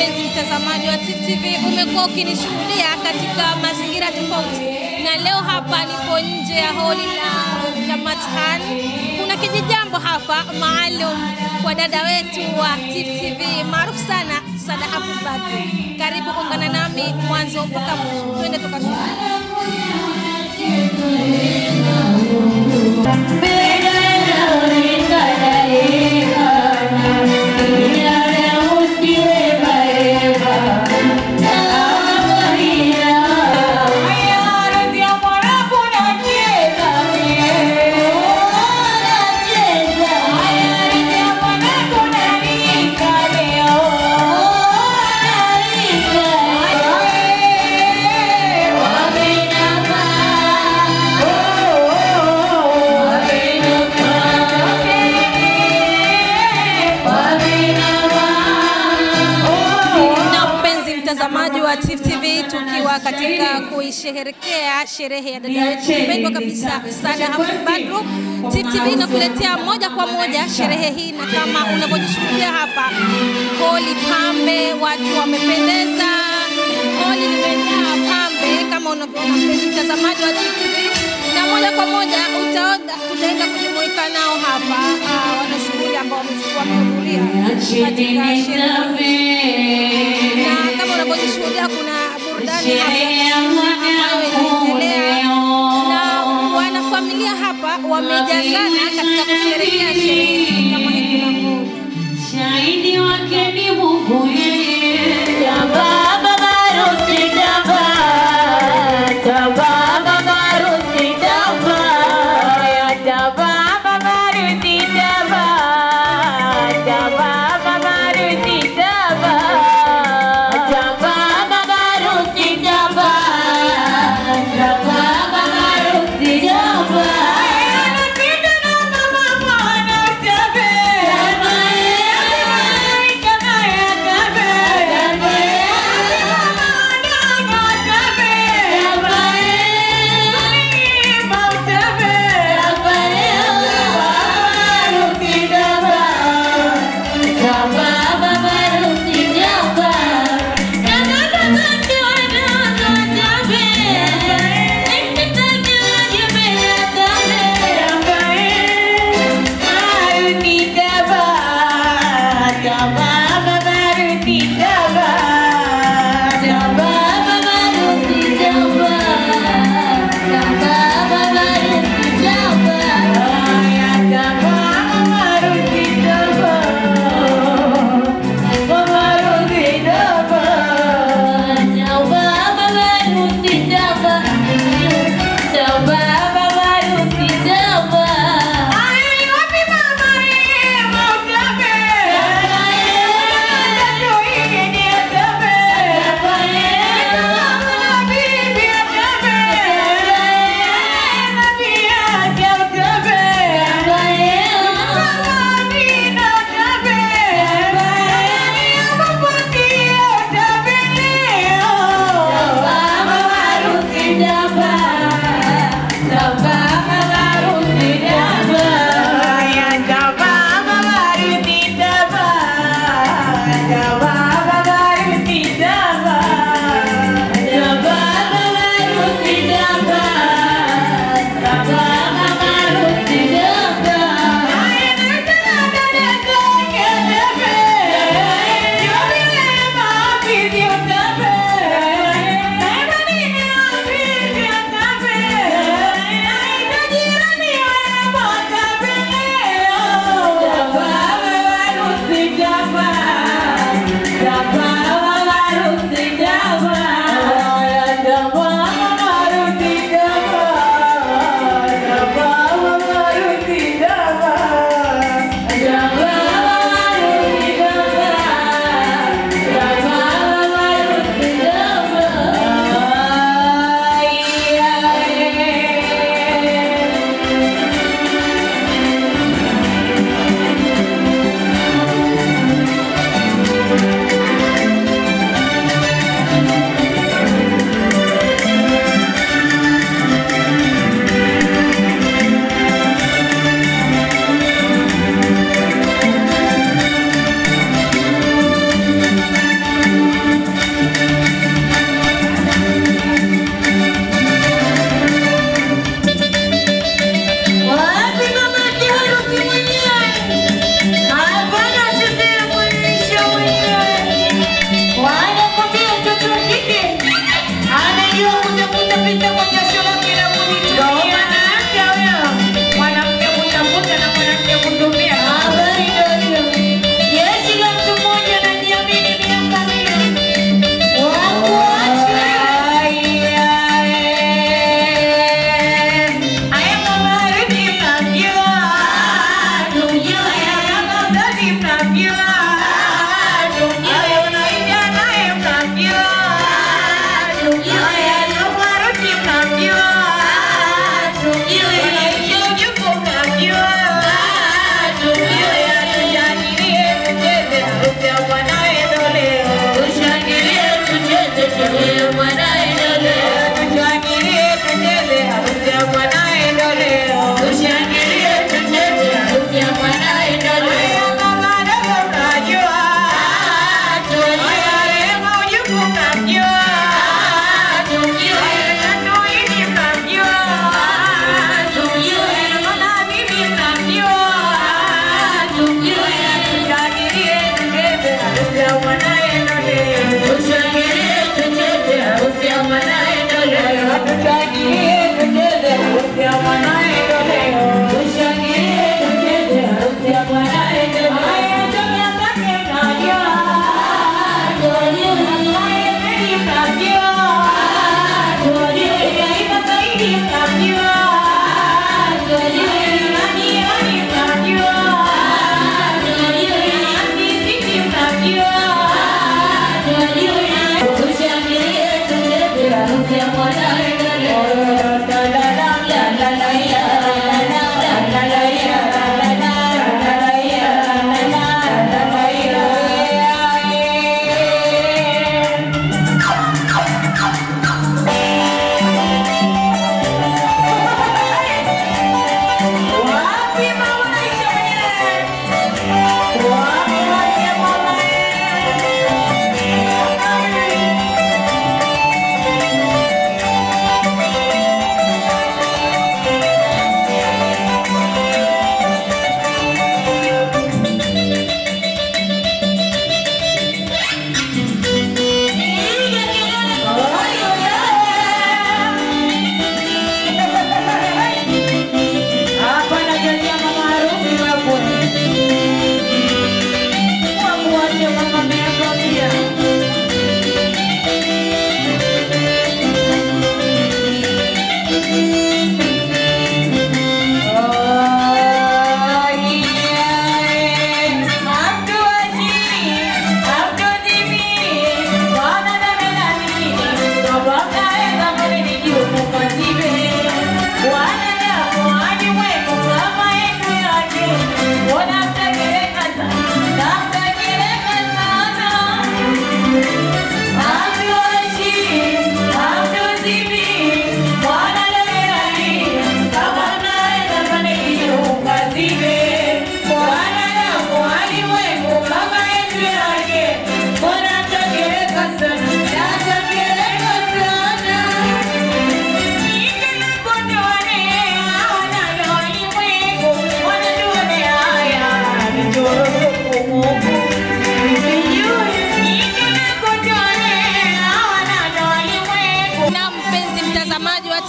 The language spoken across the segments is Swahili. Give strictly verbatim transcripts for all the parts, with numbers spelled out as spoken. mpenzi mtazamaji wa Tifu T V, umekuwa ukinishuhudia katika mazingira tofauti, na leo hapa nipo nje ya holi la Jamat Khan. Kuna kijijambo hapa maalum kwa dada wetu wa Tifu T V maarufu sana Sada Hafidh Badru. Karibu kuungana nami mwanzo mpaka mwisho, twende tukashuhudie. Katika kuisherehekea sherehe ya dada yetu mpendwa kabisa Sada Hafidh Badru, Tifu T V inakuletea moja kwa moja sherehe hii, na kama unavyojishuhudia hapa, holi pambe, watu wamependeza, holi limejaa pambe kama unavyoona mpenzi mtazamaji wa Tifu T V, na moja kwa moja utaona tutaenda kujumuika nao hapa wanashughuli ambao wamehudhuria katika sherehe, na kama unavyojishuhudia kuna wanafamilia hapa wamejazana katika kusherehekea sherehe kama hivi. Shahidi wake ni Mungu yeye.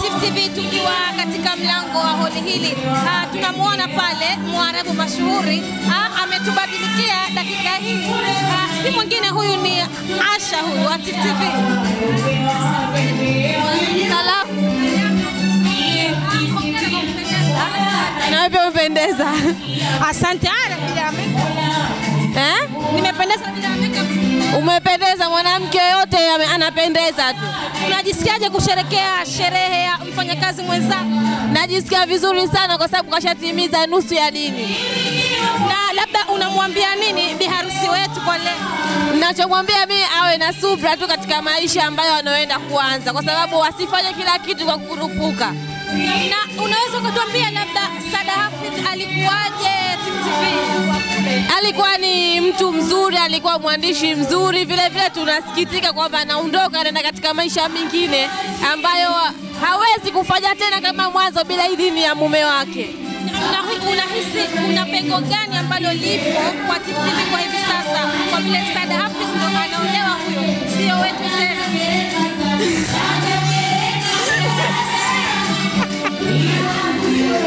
Tifu T V tukiwa katika mlango wa holi hili, tunamuona pale Mwarabu mashuhuri ametubadilikia dakika hii. Si mwingine huyu ni Asha, huyu wa Tifu T V. Na wewe umependeza. Asante sana bila makeup. Eh? Nimependeza bila makeup. Umependeza, mwanamke yote anapendeza tu. Unajisikiaje kusherekea sherehe ya mfanyakazi mwenzako? Najisikia vizuri sana kwa sababu kashatimiza nusu ya dini. Na labda unamwambia nini biharusi wetu kwa leo? Ninachomwambia mimi awe na subra tu katika maisha ambayo anaoenda kuanza, kwa sababu wasifanye kila kitu kwa kurupuka. Na unaweza kutuambia labda Sada Hafidh alikuwaje Tifu T V? Alikuwa ni mtu mzuri, alikuwa mwandishi mzuri. Vile vile tunasikitika kwamba anaondoka anaenda katika maisha mengine ambayo hawezi kufanya tena kama mwanzo bila idhini ya mume wake. Na unahisi una pengo gani ambalo lipo kwa Tifu T V kwa hivi sasa, kwa vile Sada Hafidh ndio anaolewa huyo sio wetu tena?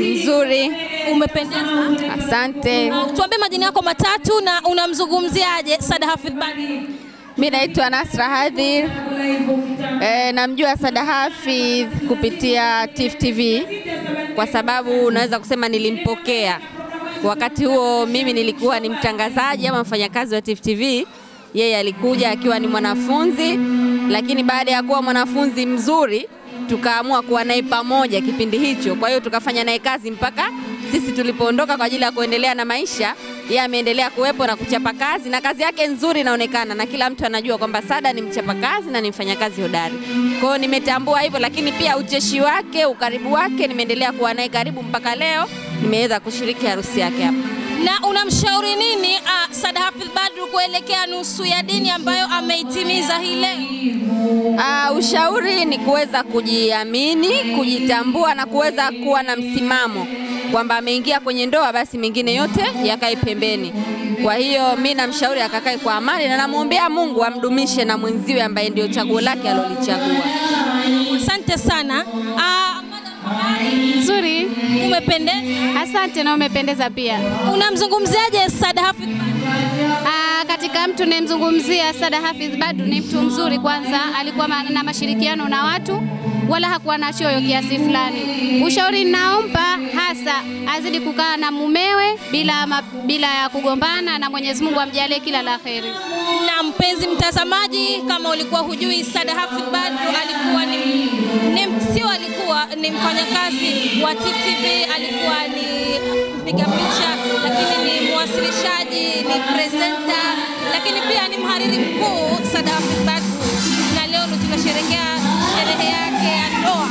Nzuri. Umependeza. Asante. Tuambie majina yako matatu na unamzungumziaje Sada Hafidh Badru? Mimi naitwa Nusra Hafidh. Eh, namjua Sada Hafidh kupitia Tifu T V kwa sababu naweza kusema nilimpokea. Wakati huo mimi nilikuwa ni mtangazaji ama mfanyakazi wa Tifu T V. Yeye alikuja akiwa ni mwanafunzi, lakini baada ya kuwa mwanafunzi mzuri tukaamua kuwa naye pamoja kipindi hicho. Kwa hiyo tukafanya naye kazi mpaka sisi tulipoondoka kwa ajili ya kuendelea na maisha. Yeye ameendelea kuwepo na kuchapa kazi, na kazi yake nzuri inaonekana na kila mtu anajua kwamba Sada ni mchapa kazi na ni mfanyakazi hodari. Kwa hiyo nimetambua hivyo, lakini pia ucheshi wake, ukaribu wake, nimeendelea kuwa naye karibu mpaka leo nimeweza kushiriki harusi yake hapa. Na unamshauri nini uh, Sada Hafidh Badru kuelekea nusu ya dini ambayo ameitimiza hii leo? Uh, ushauri ni kuweza kujiamini, kujitambua na kuweza kuwa na msimamo kwamba ameingia kwenye ndoa, basi mengine yote yakae pembeni. Kwa hiyo mimi namshauri akakae kwa amani na namuombea Mungu amdumishe na mwenziwe ambaye ndio chaguo lake alolichagua. Asante sana. Uh, Nzuri. Umependeza? Asante na umependeza pia. Unamzungumziaje Sada Hafidh Badru? Ah, katika mtu nimzungumzia Sada Hafidh Badru ni mtu mzuri kwanza, alikuwa na mashirikiano na watu, wala hakuwa na choyo kiasi fulani. Ushauri ninaompa hasa azidi kukaa na mumewe bila ma, bila ya kugombana, na Mwenyezi Mungu amjalie kila la kheri. Na mpenzi mtazamaji, kama ulikuwa hujui, Sada Hafidh Badru alikuwa ni Sio alikuwa ni mfanyakazi wa Tifu T V, alikuwa ni mpiga picha, lakini ni mwasilishaji, ni presenter, lakini pia ni mhariri mkuu Sada Hafidh Badru. Na leo tunasherehekea sherehe yake ya ndoa.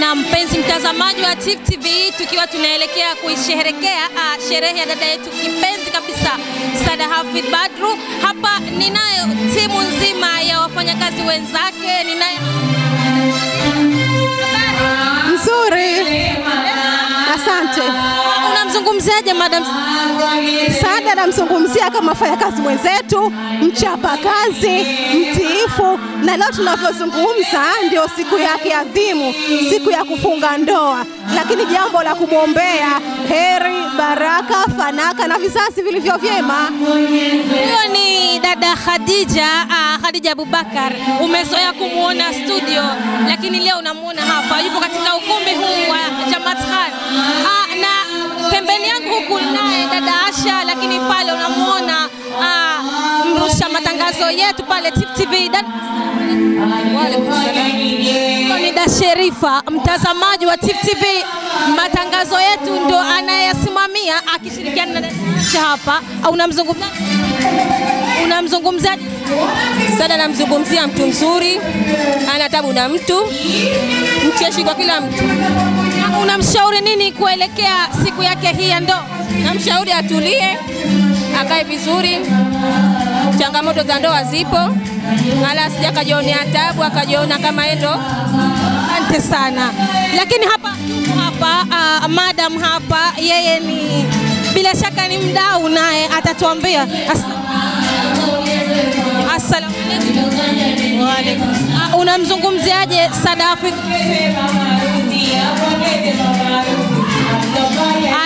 Na mpenzi mtazamaji wa Tifu T V, tukiwa tunaelekea kuisherehekea uh, sherehe ya dada yetu kipenzi kabisa Sada Hafidh Badru. Hapa ninayo timu nzima ya wafanyakazi wenzake, ninayo asante. Unamzungumziaje madam Sada? Anamzungumzia kama mfanyakazi mwenzetu, mchapa kazi, mtiifu, na leo tunapozungumza ndio siku yake adhimu, siku ya kufunga ndoa. Lakini jambo la kumwombea heri, baraka, fanaka na vizazi vilivyo vyema. Huyo ni dada Khadija, ah, Khadija Abubakar. Umezoea kumuona studio, lakini leo unamuona hapa. Yupo katika ukumbi huu wa Jamat Khan. Ah, na pembeni yangu huku naye dada Asha, lakini pale unamuona ah, mrusha matangazo yetu pale Tifu T V. Ni da Sherifa, mtazamaji wa Tifu T V, matangazo yetu ndo anayasimamia akishirikiana na Asha hapa. Au unamzungumza unamzungumzaje? Sada namzungumzia mtu mzuri, ana tabu na mtu, mcheshi kwa kila mtu. Unamshauri nini kuelekea siku yake hii ya ndoa? Namshauri atulie, akae vizuri. Changamoto za ndoa zipo, wala sijakajiona taabu, akajiona kama endo. Asante sana. Lakini hapa hapa uh, madam hapa, yeye ni bila shaka ni mdau, naye atatuambia. Assalamu alaykum. Wa alaykum. Uh, unamzungumziaje Sada Hafidh?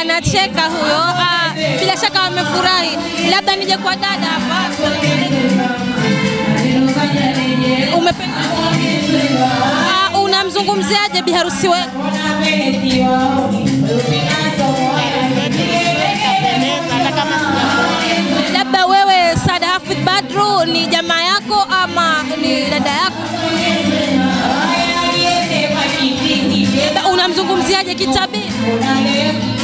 Anacheka huyo. Uh, bila shaka wamefurahi. Labda nije kwa dada hapa. Umependa. Uh, unamzungumziaje biharusi wewe? Labda wewe Sada Hafidh Badru ni jamaa yako ama ni dada yako? Unamzungumziaje kitabi?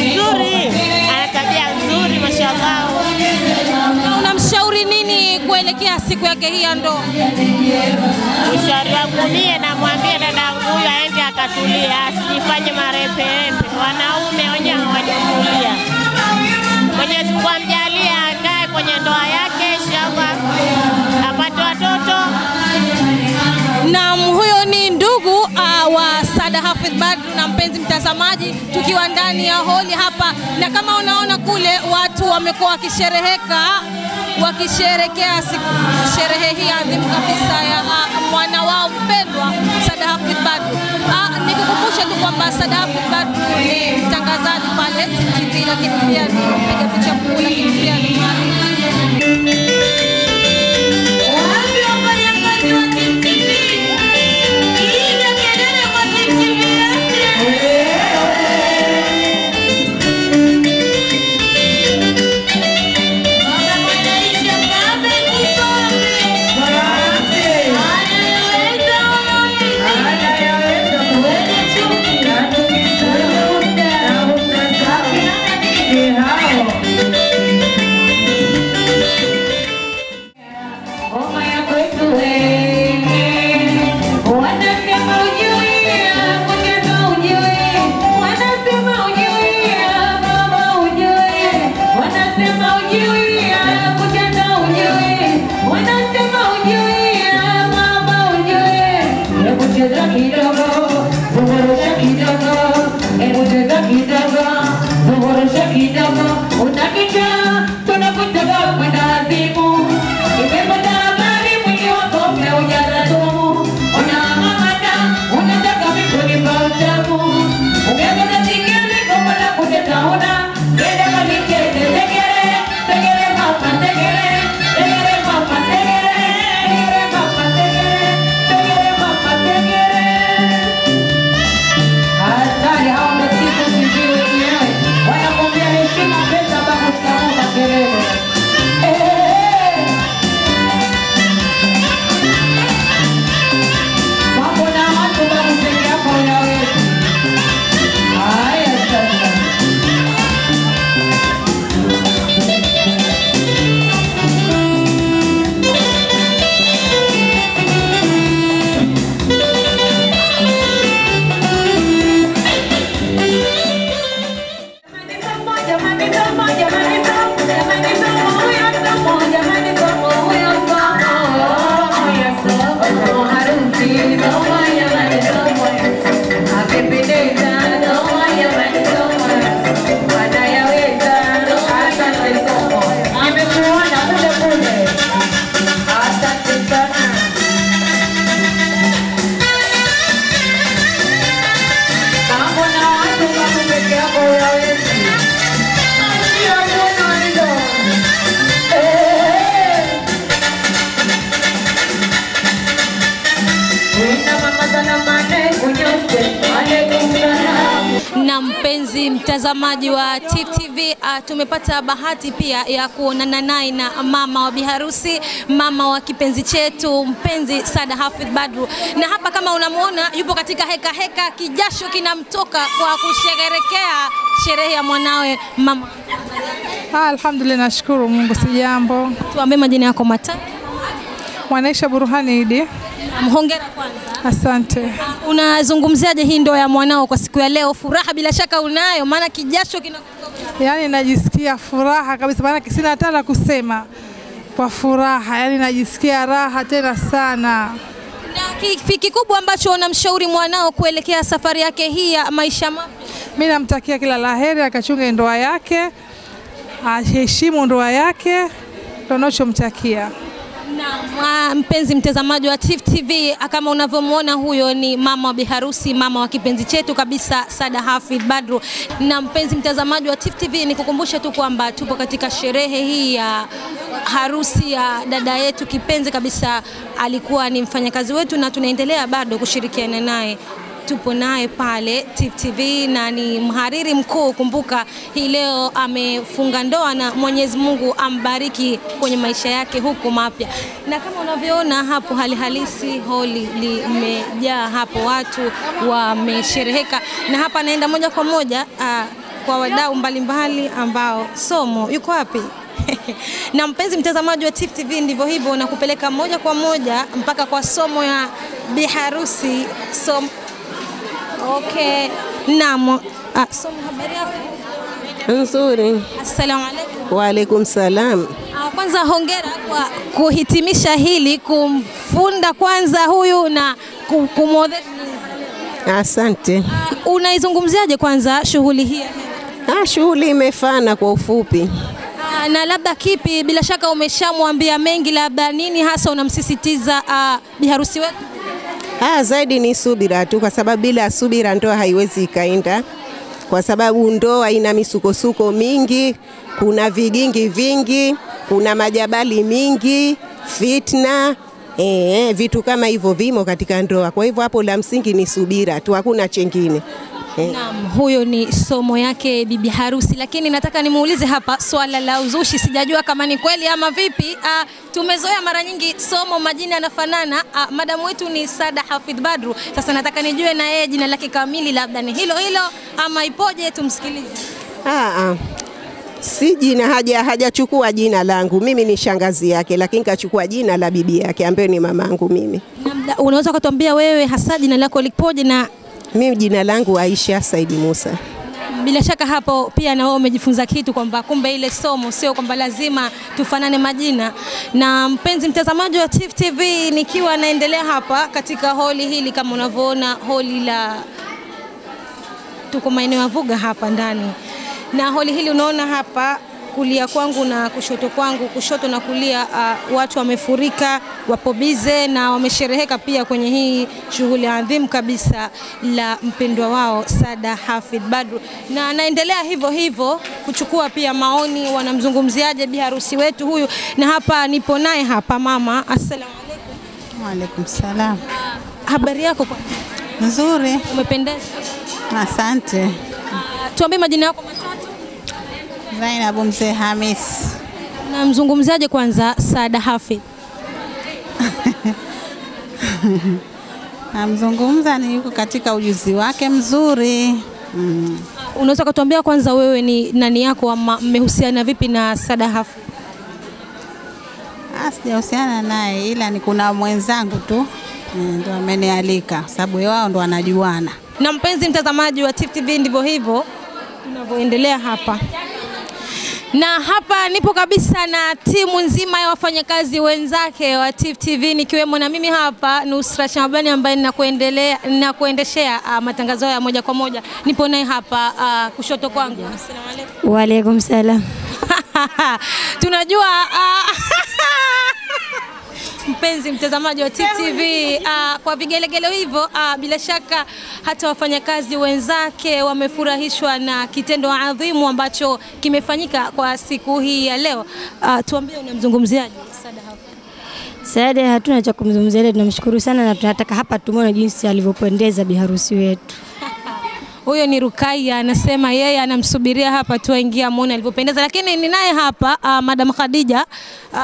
Nzuri, ana tabia nzuri mashallah. Unamshauri nini kuelekea siku yake hii ya ndoa? Ushauri wangu mie na mwambie dada huyu aende akatulia, asifanye marepe. Wanaume wenyewe hawajakulia. Mwenyezi Mungu amjalie akae kwenye ndoa yake inshallah, apate watoto. Naam, huyo ni ndugu uh, wa Sada Hafidh Badru. Na mpenzi mtazamaji, tukiwa ndani ya holi hapa, na kama unaona kule watu wamekuwa wakishereheka, wakisherekea siku sherehe hii adhimu kabisa ya uh, mwana wao mpendwa Sada Hafidh Badru. Uh, nikukumbusha tu kwamba Sada Hafidh Badru ni mtangazaji pale T V, lakini pia ni mpiga picha mkuu, lakini pia ni Na mpenzi mtazamaji wa Tifu T V, uh, tumepata bahati pia ya kuonana naye na mama wa biharusi, mama wa kipenzi chetu, mpenzi Sada Hafidh Badru. Na hapa kama unamuona yupo katika heka heka, kijasho kinamtoka kwa kusherehekea sherehe ya mwanawe mama. Ha, alhamdulillah, nashukuru Mungu, si jambo. Tuambie majina yako matatu. Mwanaisha Buruhani Idi. Mhongera kwanza. Asante. Unazungumziaje hii ndoa ya mwanao kwa siku ya leo? Furaha bila shaka unayo, maana kijasho kinakutoka. Yaani najisikia furaha kabisa, maana sina hata la kusema. Kwa furaha, yaani najisikia raha tena sana. Na kikubwa ambacho unamshauri mwanao kuelekea safari yake hii ya maisha mapya? Mimi namtakia kila laheri, akachunge ndoa yake, aheshimu ndoa yake, tunachomtakia. Na mpenzi mtazamaji wa Tifu T V, kama unavyomuona huyo ni mama wa biharusi, mama wa kipenzi chetu kabisa Sada Hafidh Badru. Na mpenzi mtazamaji wa Tifu T V, nikukumbusha tu kwamba tupo katika sherehe hii ya harusi ya dada yetu kipenzi kabisa, alikuwa ni mfanyakazi wetu na tunaendelea bado kushirikiana naye. Tupo naye pale Tifu T V na ni mhariri mkuu. Kumbuka hii leo amefunga ndoa na Mwenyezi Mungu ambariki kwenye maisha yake huko mapya. Na kama unavyoona hapo hali halisi, holi limejaa hapo, watu wameshereheka. Na hapa naenda moja kwa moja uh, kwa wadau mbalimbali ambao somo yuko wapi? Na mpenzi mtazamaji wa Tifu T V, ndivyo hivyo na kupeleka moja kwa moja mpaka kwa somo ya biharusi. Somo okay, naam. Ah, somo habari yako? Nzuri. Asalamu alaykum. Wa alaykum salam. Ah, kwanza hongera kwa kuhitimisha hili, kumfunda kwanza huyu na kumwodha. Asante. Ah, unaizungumziaje kwanza shughuli hii? Ah, shughuli imefana kwa ufupi. Ah, na labda kipi, bila shaka umeshamwambia mengi, labda nini hasa unamsisitiza ah, biharusi wetu? Ah, zaidi ni subira tu, kwa sababu bila subira ndoa haiwezi kaenda. Kwa sababu ndoa ina misukosuko mingi, kuna vidingi vingi, kuna majabali mingi, fitna, eh, vitu kama hivyo vimo katika ndoa. Kwa hivyo hapo la msingi ni subira tu, hakuna chengine. Eh. Naam, huyo ni somo yake bibi harusi, lakini nataka nimuulize hapa swala la uzushi, sijajua kama ni kweli ama vipi. A, tumezoea mara nyingi somo majina yanafanana. Madamu wetu ni Sada Hafidh Badru. Sasa nataka nijue na yeye jina lake kamili, labda ni hilo hilo ama ipoje? Tumsikilize. Ah, si jina, haja hajachukua jina langu. Mimi ni shangazi yake, lakini kachukua jina la bibi yake ambaye ni mamangu mimi. Na unaweza kutuambia wewe hasa jina lako lipoje? Na mimi jina langu Aisha Said Musa. Bila shaka hapo pia na wewe umejifunza kitu, kwamba kumbe ile somo sio kwamba lazima tufanane majina. Na mpenzi mtazamaji wa Tifu T V, nikiwa naendelea hapa katika holi hili, kama unavyoona holi la tuko maeneo ya Vuga hapa ndani. Na holi hili unaona hapa kulia kwangu na kushoto kwangu, kushoto na kulia, uh, watu wamefurika, wapo bize na wameshereheka pia kwenye hii shughuli adhimu kabisa la mpendwa wao Sada Hafidh Badru. Na naendelea hivyo hivyo kuchukua pia maoni, wanamzungumziaje biharusi wetu huyu. Na hapa nipo naye hapa mama. Asalamu alaykum. Wa alaykum salam. Uh, habari yako kwa? Nzuri. Umependeza? Asante. Uh, tuambie majina yako matatu. Zainabu mzee Hamis. Na mzungumzaje kwanza Sada Hafidh? Na mzungumza ni yuko katika ujuzi wake mzuri. Mm. Unaweza kutuambia kwanza wewe ni nani yako ama mmehusiana vipi na Sada Hafidh? Asijahusiana naye, ila ni kuna mwenzangu tu ndio amenialika, sababu wao ndo wanajuana. Na mpenzi mtazamaji wa Tifu T V, ndivyo hivyo tunavyoendelea hapa. Na hapa nipo kabisa na timu nzima ya wafanyakazi wenzake wa Tifu T V, nikiwemo na mimi hapa Nusra Shabani ambaye ninakuendelea na kuendeshea uh, matangazo ya moja kwa moja. Nipo naye hapa uh, kushoto kwangu. Asalamu alaykum. Wa alaykum salam. Tunajua uh, mpenzi mtazamaji wa Tifu T V, uh, kwa vigelegele hivyo, uh, bila shaka hata wafanyakazi wenzake wamefurahishwa na kitendo adhimu ambacho kimefanyika kwa siku hii ya leo. Uh, tuambie unamzungumziaje Sada Hafidh? Sada hatuna cha kumzungumzia ile, tunamshukuru sana na tunataka hapa tumuone jinsi alivyopendeza biharusi wetu. Huyo ni Rukia anasema yeye anamsubiria hapa tu aingia muone alivyopendeza, lakini ni naye hapa uh, Madam Khadija. Uh,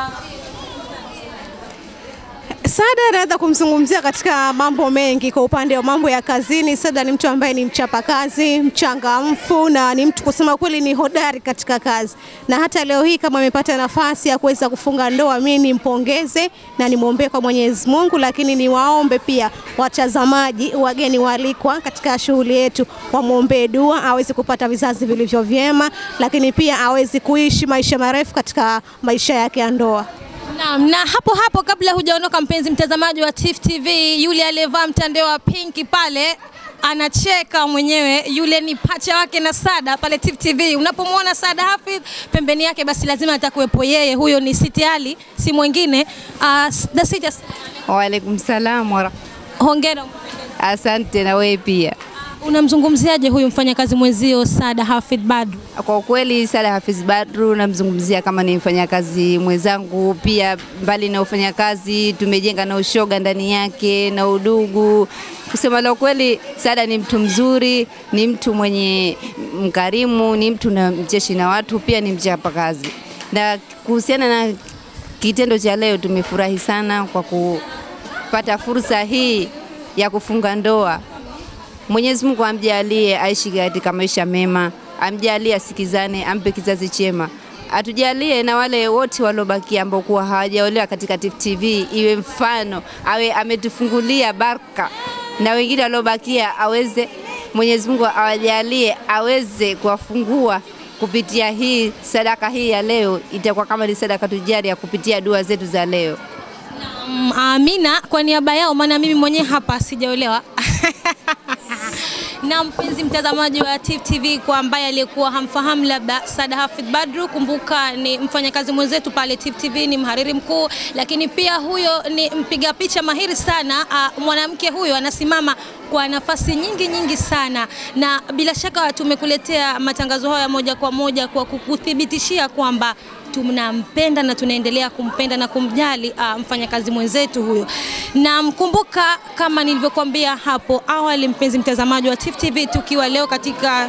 Sada anaweza kumzungumzia katika mambo mengi. Kwa upande wa mambo ya kazini, Sada ni mtu ambaye ni mchapa kazi, mchangamfu na ni mtu kusema kweli ni hodari katika kazi. Na hata leo hii kama amepata nafasi ya kuweza kufunga ndoa, mimi nimpongeze na nimuombe kwa Mwenyezi Mungu, lakini niwaombe pia watazamaji, wageni walikwa katika shughuli yetu, wamuombe dua aweze kupata vizazi vilivyo vyema, lakini pia aweze kuishi maisha marefu katika maisha yake ya ndoa. Na, na hapo hapo kabla hujaondoka mpenzi mtazamaji wa Tifu T V, yule aliyevaa mtandao wa pinki pale anacheka mwenyewe, yule ni pacha wake na Sada pale Tifu T V. Unapomwona Sada Hafidh pembeni yake basi lazima atakuwepo yeye, huyo ni Siti Ali, si mwingine. Uh, the Siti. Wa alaikum salaam wa rahmatullahi. Hongera. Asante na wewe pia. Unamzungumziaje huyu mfanyakazi mwenzio Sada Hafidh Badru? Kwa kweli Sada Hafidh Badru namzungumzia kama ni mfanyakazi mwenzangu, pia mbali na ufanyakazi tumejenga na ushoga ndani yake na udugu. Kusema la kweli Sada ni mtu mzuri, ni mtu mwenye mkarimu, ni mtu na mcheshi na watu, pia ni mchapa kazi. Na kuhusiana na kitendo cha leo tumefurahi sana kwa kupata fursa hii ya kufunga ndoa. Mwenyezi Mungu amjalie aishi katika maisha mema, amjalie asikizane, ampe kizazi chema. Atujalie na wale wote walobaki ambao kwa hawajaolewa katika Tifu T V iwe mfano, awe ametufungulia baraka. Na wengine walobakia aweze Mwenyezi Mungu awajalie aweze kuwafungua kupitia hii sadaka hii ya leo, itakuwa kama ni sadaka tujaria kupitia dua zetu za leo. Um, amina kwa niaba yao, maana mimi mwenyewe hapa sijaolewa. Na mpenzi mtazamaji wa Tifu T V, kwa ambaye alikuwa hamfahamu labda Sada Hafidh Badru, kumbuka ni mfanyakazi mwenzetu pale Tifu T V, ni mhariri mkuu, lakini pia huyo ni mpiga picha mahiri sana. Uh, mwanamke huyo anasimama kwa nafasi nyingi nyingi sana, na bila shaka tumekuletea matangazo haya moja kwa moja kwa kukuthibitishia kwamba tunampenda na tunaendelea kumpenda na kumjali uh, mfanyakazi mwenzetu huyo. Na mkumbuka kama nilivyokuambia hapo awali mpenzi mtazamaji wa Tifu T V, tukiwa leo katika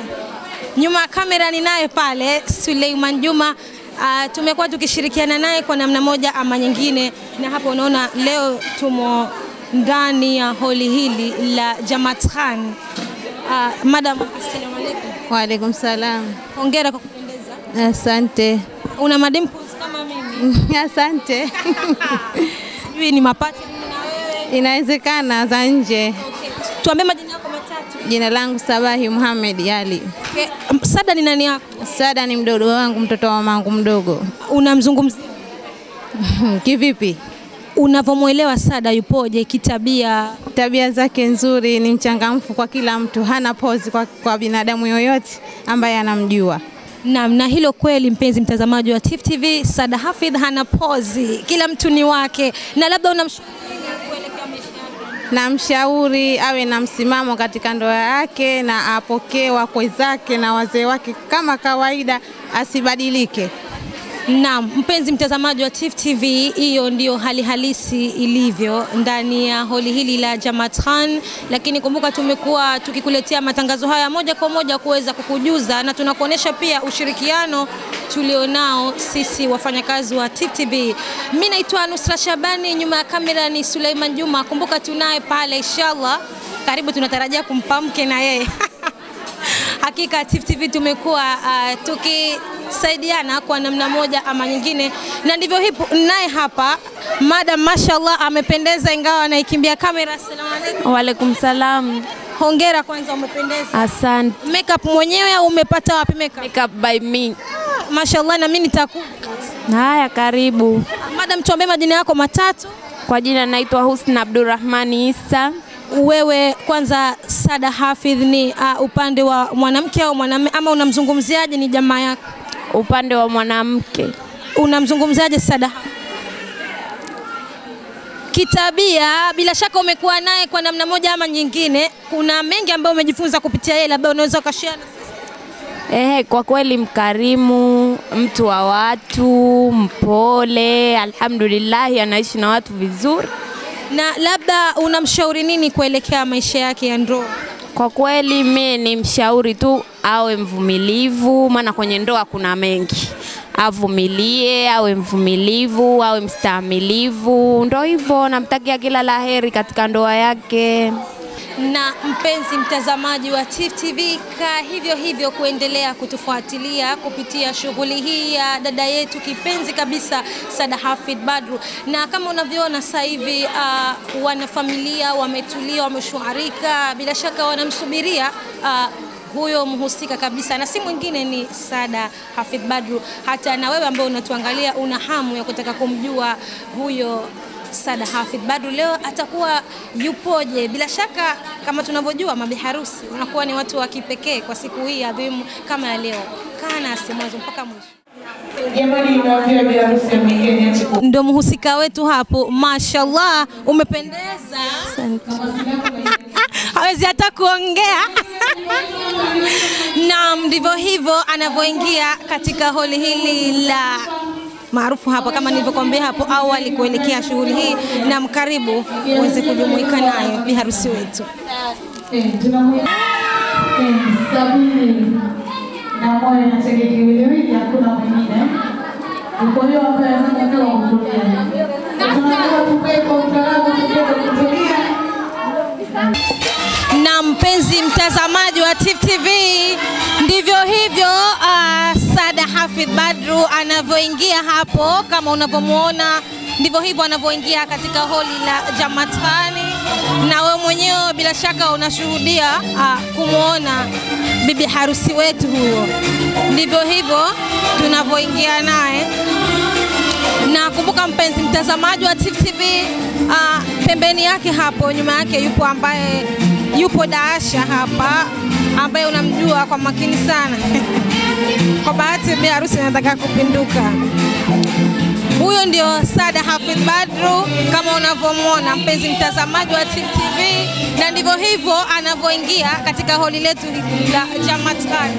nyuma kamera ni naye pale Suleiman Juma. Uh, tumekuwa tukishirikiana naye kwa namna moja ama nyingine, na hapo unaona leo tumo ndani ya holi hili la Jamat Khan. Uh, Madam, assalamu alaikum. Wa alaikum salam. Hongera kwa kupendeza. Asante. Una madem pose kama mimi. Asante. Sijui ni mapacha ninawewe. Inawezekana za nje. Okay. Tuambie majina yako matatu. Jina langu Sabahi Muhammad Ali. Okay. Sada ni nani yako? Sada ni mdogo wangu, mtoto wa mamangu mdogo. Unamzungumzia kivipi? Unavomuelewa Sada yupoje kitabia? Tabia zake nzuri, ni mchangamfu kwa kila mtu, hana pose kwa, kwa binadamu yoyote ambaye anamjua. Naam, na hilo kweli mpenzi mtazamaji wa Tifu T V, Sada Hafidh hana pozi, kila mtu ni wake. Na labda unamshauri kuelekea maisha yake? Namshauri awe na msimamo katika ndoa yake na apokee wakwe zake na wazee wake kama kawaida, asibadilike. Naam, mpenzi mtazamaji wa Tifu T V, hiyo ndio hali halisi ilivyo ndani ya holi hili la Jamat Khan. Lakini kumbuka tumekuwa tukikuletea matangazo haya moja kwa moja kuweza kukujuza, na tunakuonesha pia ushirikiano tulionao sisi wafanyakazi wa Tifu T V. Mimi naitwa Nusra Shabani, nyuma ya kamera ni Suleiman Juma. Kumbuka tunaye pale inshallah karibu tunatarajia kumpamke na yeye. Hakika Tifu T V tumekuwa uh, tuki saidiana kwa namna moja ama nyingine, na ndivyo hipo naye hapa Madam, mashallah amependeza ingawa anaikimbia kamera. Asalamu alaykum. Wa alaykum salam. Hongera kwanza, umependeza. Asante. Makeup mwenyewe au umepata wapi makeup? Makeup by me. Ah, mashallah, na mimi nitakupa. Haya, karibu. Madam, tuombe majina yako matatu. Kwa jina naitwa Husin Abdurrahmani Issa. Wewe kwanza Sada Hafidh ni uh, upande wa mwanamke au mwanamume, ama unamzungumziaje ni jamaa yako? Upande wa mwanamke. Unamzungumzaje Sada? Kitabia bila shaka umekuwa naye kwa namna moja ama nyingine, kuna mengi ambayo umejifunza kupitia yeye, labda unaweza ukashare na sisi. Eh, kwa kweli mkarimu, mtu wa watu, mpole, alhamdulillahi anaishi na watu vizuri. Na labda unamshauri nini kuelekea maisha yake ya ndoa? Kwa kweli mimi nimshauri tu awe mvumilivu, maana kwenye ndoa kuna mengi. Avumilie, awe mvumilivu, awe mstamilivu. Ndio hivyo, namtakia kila laheri katika ndoa yake. Na mpenzi mtazamaji wa Tifu T V, ka hivyo hivyo kuendelea kutufuatilia kupitia shughuli hii ya dada yetu kipenzi kabisa Sada Hafidh Badru. Na kama unavyoona sasa hivi uh, wanafamilia wametulia, wameshuarika, bila shaka wanamsubiria uh, huyo mhusika kabisa, na si mwingine ni Sada Hafidh Badru. Hata na wewe ambao unatuangalia una hamu ya kutaka kumjua huyo Sada Hafidh Badru leo atakuwa yupoje. Bila shaka kama tunavyojua mabiharusi wanakuwa ni watu wa kipekee kwa siku hii adhimu kama ya leo. Kaa nasi mwanzo mpaka mwisho. Ndio mhusika wetu hapo, mashallah umependeza. Hawezi hata kuongea. Naam, ndivyo hivyo anavyoingia katika holi hili la maarufu hapa kama nilivyokuambia hapo awali kuelekea shughuli hii, na mkaribu uweze kujumuika nayo bi harusi wetu. Na mpenzi mtazamaji wa Tifu T V, ndivyo hivyo uh, Sada Hafidh Badru anavyoingia hapo kama unavyomuona, ndivyo hivyo anavyoingia katika holi la Jamat Khan. Na wewe mwenyewe bila shaka unashuhudia uh, kumuona bibi harusi wetu huyo. Ndivyo hivyo tunavyoingia naye. Na kumbuka mpenzi mtazamaji wa Tifu T V, uh, pembeni yake hapo nyuma yake yupo ambaye yupo Daasha hapa ambaye unamjua kwa makini sana. Kwa bahati bi harusi anataka kupinduka. Huyo ndio Sada Hafidh Badru kama unavyomuona mpenzi mtazamaji wa Tifu T V, na ndivyo hivyo anavyoingia katika holi letu la Jamat Khan.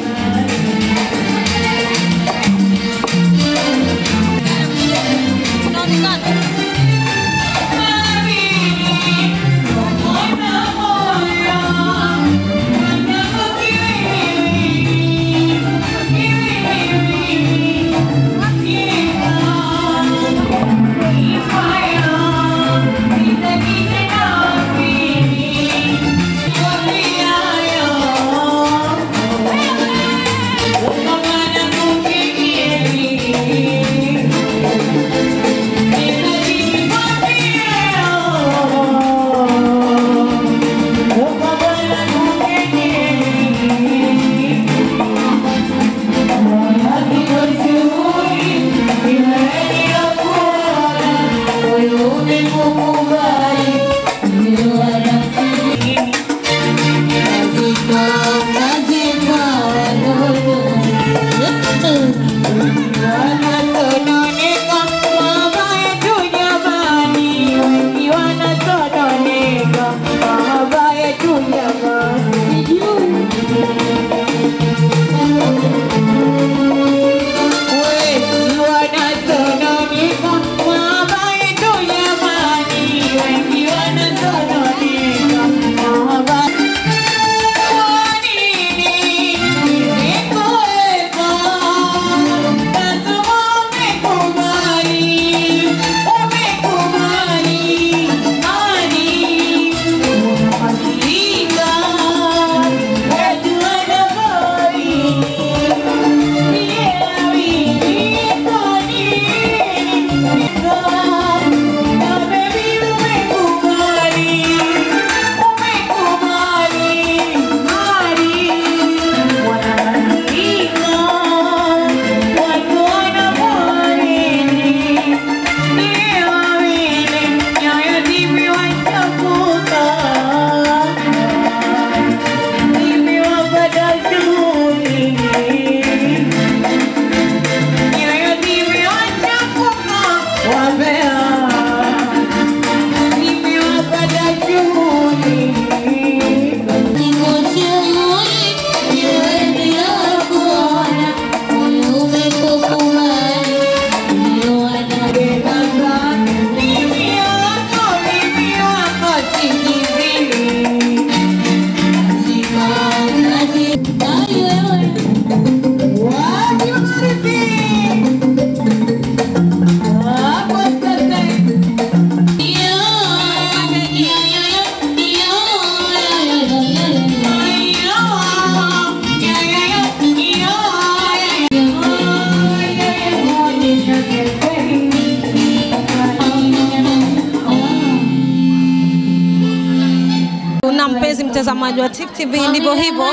Na mpenzi mtazamaji wa Tifu T V, ndivyo hivyo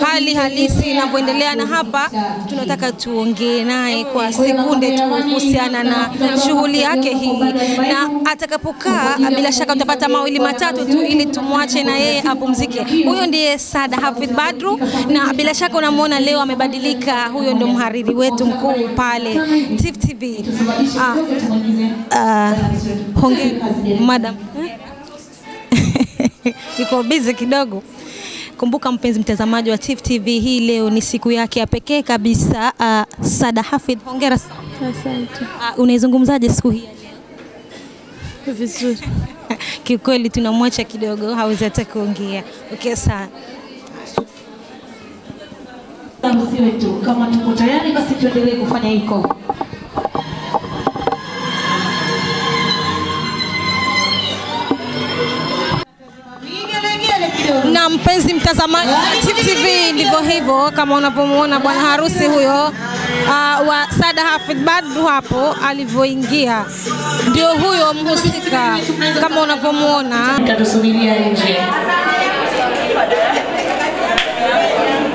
hali halisi inavyoendelea, na hapa tunataka tuongee naye kwa sekunde tu kuhusiana na shughuli yake hii, na atakapokaa bila shaka utapata mawili matatu tu ili tumwache na yeye apumzike. Huyo ndiye Sada Hafidh Badru, na bila shaka unamuona leo amebadilika. Huyo ndo mhariri wetu mkuu pale Tifu T V. Ah, ah, honge madam. Yuko busy kidogo. Kumbuka mpenzi mtazamaji wa Tifu T V, hii leo ni siku yake ya pekee kabisa. Uh, Sada Hafidh, hongera sana. Asante. Uh, unaizungumzaje siku hii leo? Vizuri. Kiukweli tunamwacha kidogo, hawezi hata kuongea. Okay sana. Tanguzi wetu, kama tuko tayari basi tuendelee kufanya hiko. Na mpenzi mtazamaji Tifu T V, ndivyo hivyo kama unavyomuona bwana harusi huyo uh, wa Sada Hafidh Badru hapo alivyoingia, ndio huyo mhusika kama unavyomuona. Tusubiria nje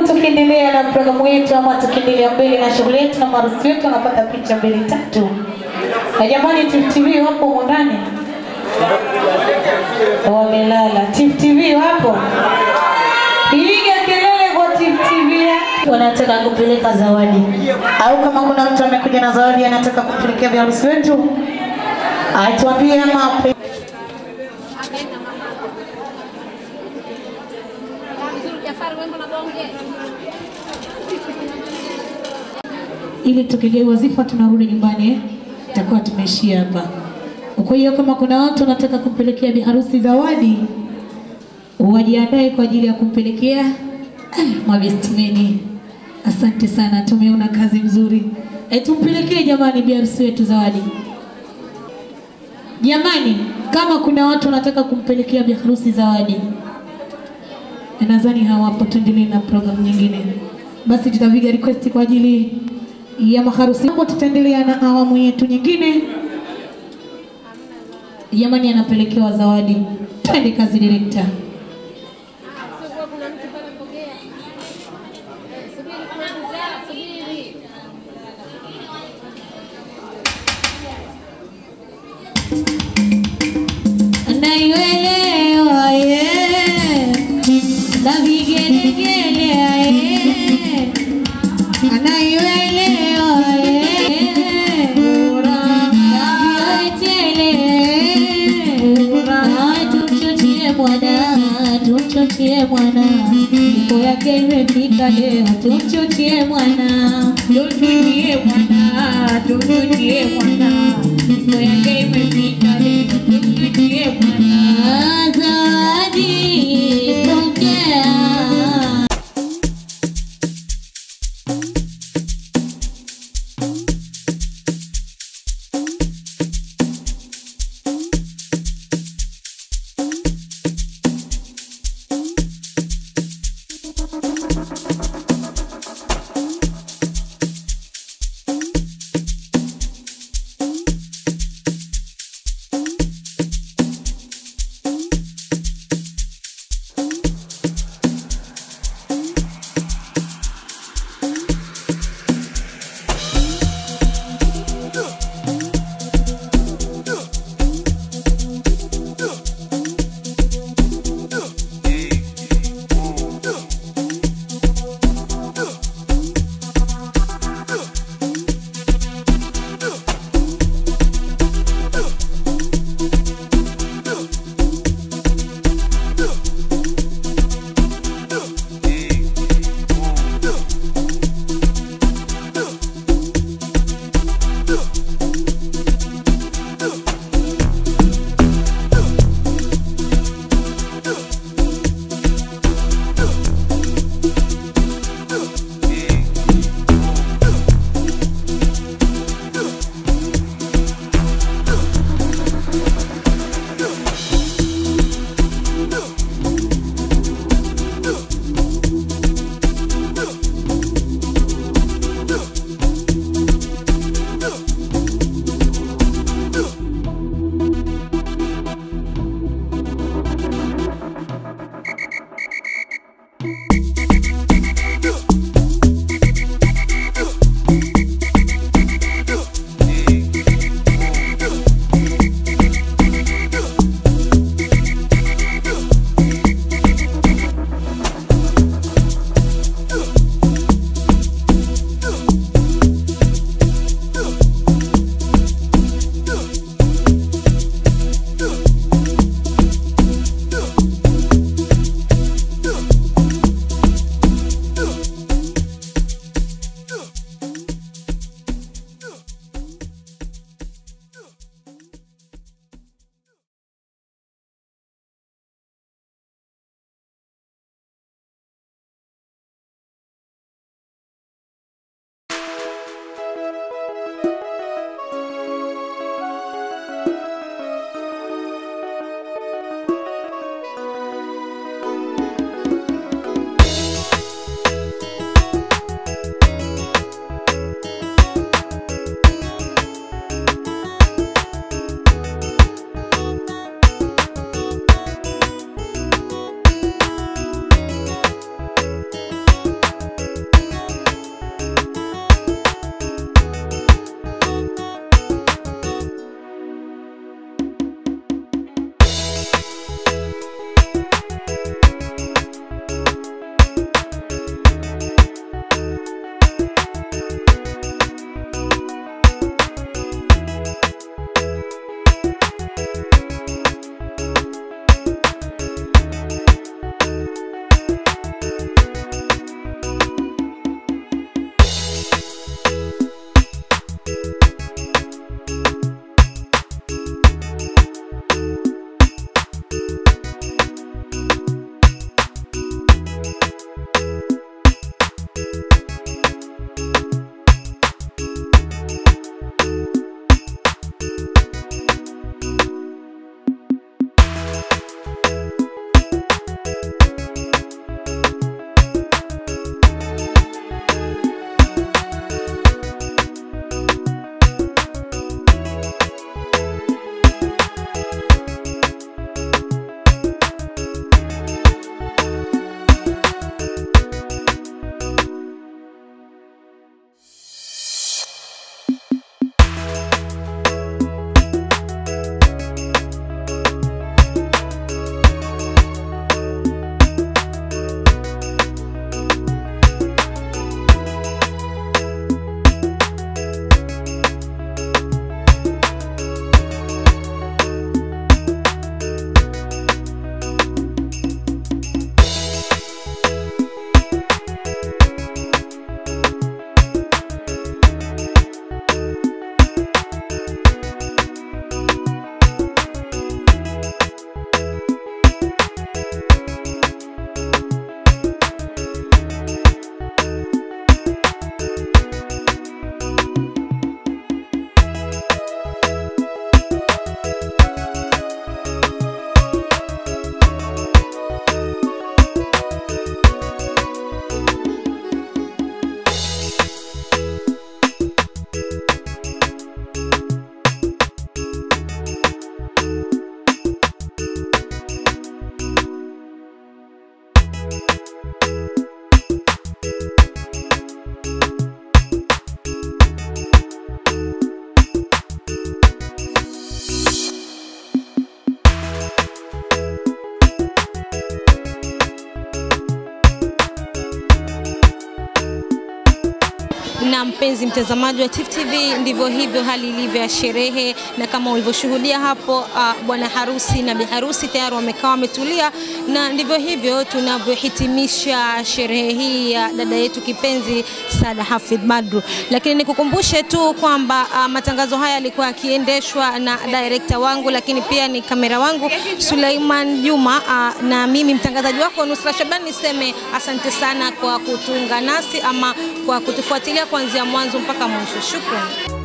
tukiendelea na programu yetu, ama tukiendelea mbele na shughuli yetu na harusi yetu, tunapata picha mbili tatu. Na jamani, Tifu T V hapo ndani wamelala. Tifu T V hapo, piga kelele kwa Tifu T V. Wanataka kupeleka zawadi, au kama kuna mtu amekuja na zawadi anataka kupelekea harusi wetu atuambie mapi. Ili tukigei wazifa tunarudi nyumbani, tutakuwa tumeishia hapa. Kwa hiyo kama kuna watu wanataka kumpelekea bi harusi zawadi, wajiandae kwa ajili ya kumpelekea mabestimeni. Asante sana, tumeona kazi nzuri. E, tumpelekee jamani bi harusi wetu zawadi. Jamani, kama kuna watu wanataka kumpelekea bi harusi zawadi, nadhani hawapo, tuendelee na program nyingine. Basi tutapiga request kwa ajili ya maharusi. Hapo tutaendelea na awamu yetu nyingine. Jamani, anapelekewa zawadi. Twende kazi director. Naielewa ye. Na vigele gele aye. Naielewa ye. Tumchochie mwana, miko yake imefika leo. Tumchochie mwana, tumchochie mwana, tumchochie mwana, miko yake imefika leo. Tumchochie mwana, zawadi pokea. Na mpenzi mtazamaji wa Tifu T V, ndivyo hivyo hali ilivyo ya sherehe, na kama ulivyoshuhudia hapo uh, bwana harusi na bi harusi tayari wamekaa wametulia, na ndivyo hivyo tunavyohitimisha sherehe hii ya dada yetu kipenzi Sada Hafidh Badru. Lakini nikukumbushe tu kwamba uh, matangazo haya yalikuwa yakiendeshwa na director wangu, lakini pia ni kamera wangu Suleiman Juma, uh, na mimi mtangazaji wako Nusra Shabani niseme asante sana kwa kutunga nasi ama kwa kutufuatilia kuanzia mwanzo mpaka mwisho. Shukrani.